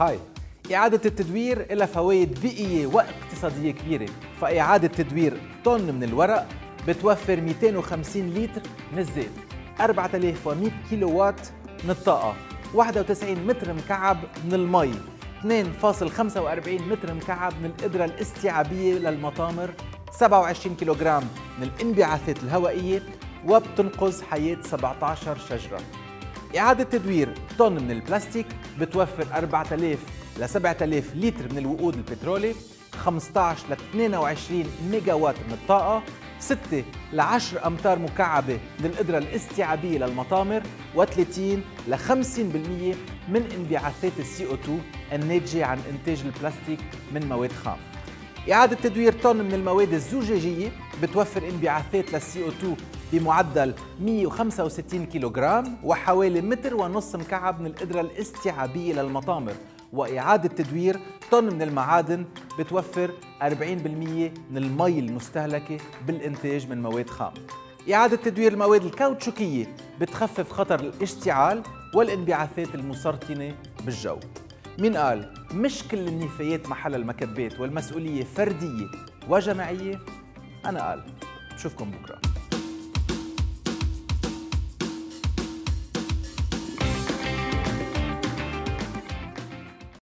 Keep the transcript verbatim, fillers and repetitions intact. هاي إعادة التدوير لها فوائد بيئية واقتصادية كبيرة، فإعادة تدوير طن من الورق بتوفر مئتين وخمسين لتر من الزيت، أربعة آلاف ومئة كيلو وات من الطاقة، واحد وتسعين متر مكعب من المي، اثنين فاصل خمسة وأربعين متر مكعب من القدرة الاستيعابية للمطامر، سبعة وعشرين كيلوغرام من الانبعاثات الهوائية، وبتنقذ حياة سبعة عشر شجرة. إعادة تدوير طن من البلاستيك بتوفر أربعة آلاف ل سبعة آلاف لتر من الوقود البترولي، خمسة عشر ل اثنين وعشرين ميجا وات من الطاقة، ستة ل عشرة أمتار مكعبة من القدرة الاستيعابية للمطامر، وثلاثين ل خمسين بالمئة من انبعاثات السي أو اثنين الناتجة عن إنتاج البلاستيك من مواد خام. إعادة تدوير طن من المواد الزجاجية بتوفر انبعاثات للسي أو اثنين بمعدل مئة وخمسة وستين كيلوغرام وحوالي متر ونص مكعب من القدرة الاستيعابية للمطامر، وإعادة تدوير طن من المعادن بتوفر أربعين بالمئة من المي المستهلكة بالإنتاج من مواد خام. إعادة تدوير المواد الكاوتشوكية بتخفف خطر الاشتعال والانبعاثات المسرطنة بالجو. مين قال؟ مش كل النفايات محل المكبات، والمسؤولية فردية وجماعية. أنا قال، بشوفكم بكرة.